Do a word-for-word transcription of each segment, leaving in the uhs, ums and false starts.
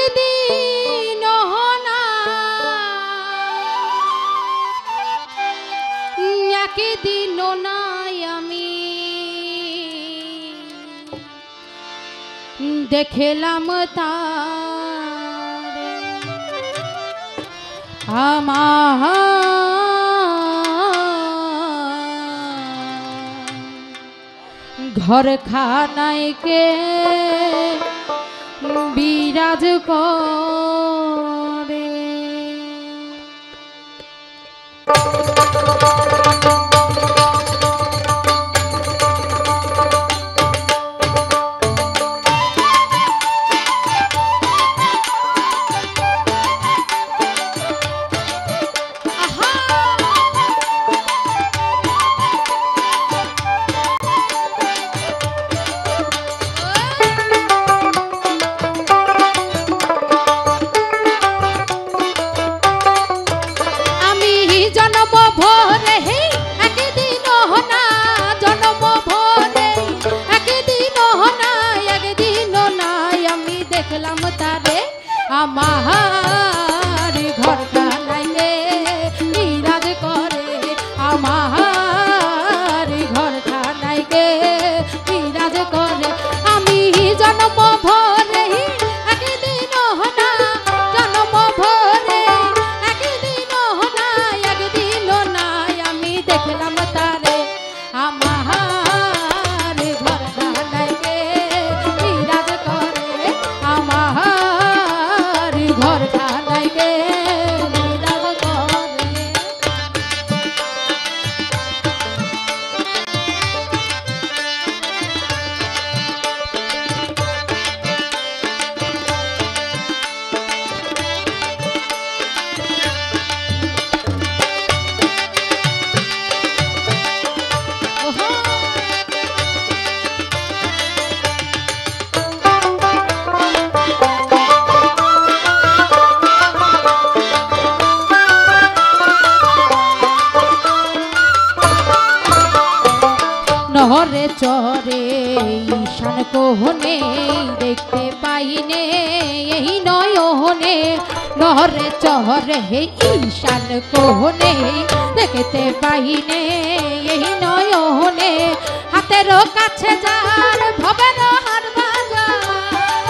একদিন না একদিন নাই আমি দেখলাম তার আমার ঘর খানাইকে বিরাজ করে। আমার ঘর খানাইকে বিরাজ করে, আমার ঘর খানাইকে বিরাজ করে। আমি জন্ম ভরে একদিন না জন্ম ভরে একদিন না একদিন না আমি দেখলাম তারে আমার নহরে চরে ঈশান কোহনে দেখতে পাইনে এই নয়নে, নহরে চরে ঈশান কোহনে দেখতে পাইনে এই নয়নে। হাতের কাছে যার ভবের হার বাজার,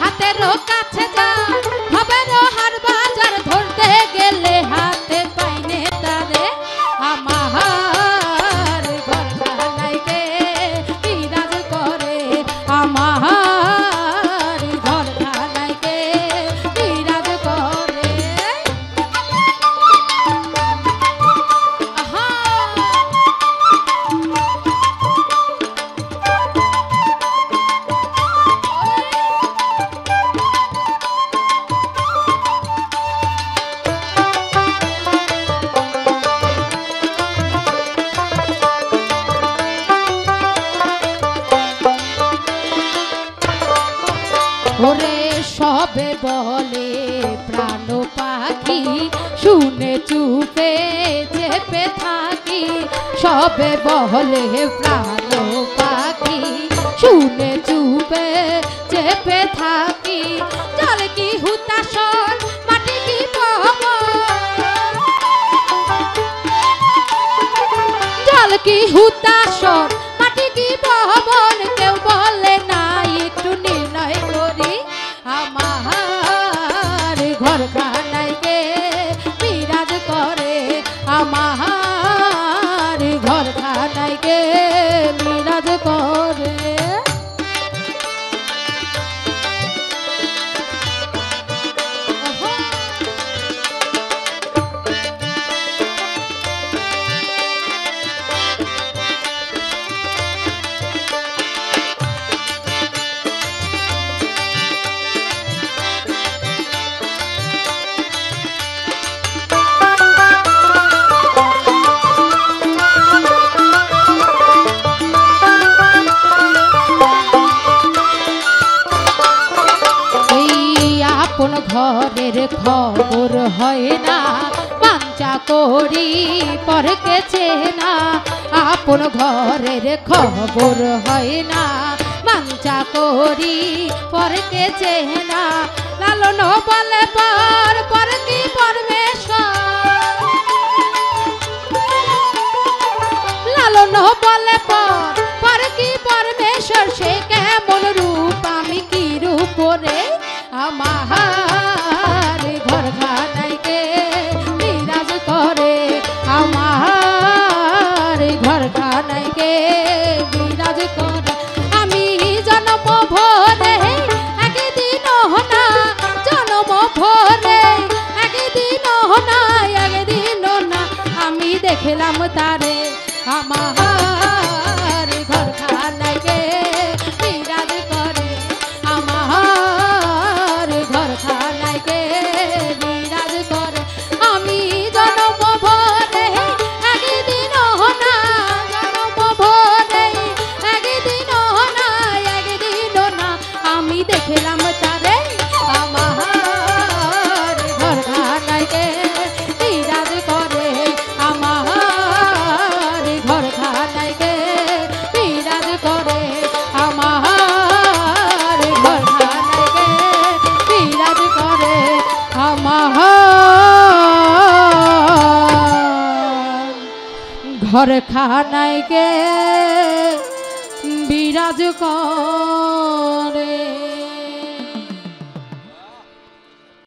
হাতের কাছে যার ভবের হার বাজার, ধরতে গেলে হাতে পাইনে তারে আমার ঘর খানাইকে বিরাজ করে, আমার ঘর খানাইকে বিরাজ করে। ওরে সবে বলে প্রাণ পাখি শুনে চুপে চেপে থাকি, সবে বলে প্রাণ পাখি শুনে চুপে চেপে থাকি। জল কি হুতাশন মাটি কি পবন, জল কি হুতাশন মাটি কি পবন, কেউ বলে না একটু নির্ণয় করি। আমার ঘর খানাইকে বিরাজ করে, আমার ঘর খানাইকে বিরাজ করে। কোন ঘরের খবর হয় না, বাঞ্চা করি পরকে চেনা। আপন ঘরের খবর হয় না, বাঞ্চা করি পরকে চেহে না, লালন বলে পর পর কি পরমেশ্বর, লালন বলে পর পর কি পরমেশ্বর, সে কেমন রূপ আমি কি রূপ রে আমার ঘর খানাইকে বিরাজ করে, আমার ঘর খানাইকে বিরাজ করে। আমি জন্ম ভরে একদিন হনা, জন্ম ভরে একদিন হনা, একদিন না আমি দেখলাম তারে আমার ঘর খানাইকে বিরাজ করে, আমার ঘর খানাইকে বিরাজ করে। আমি জন্ম ভরে একদিন হনা, জন্ম ভরে একদিন হনা, একদিন না আমি দেখলাম তারে আমার ঘর খানাইকে বিরাজ করে, আমার ঘর খানাইকে বিরাজ করে, আমার ঘর খানাইকে বিরাজ করে, আমার ঘর খানাইকে বিরাজ করে।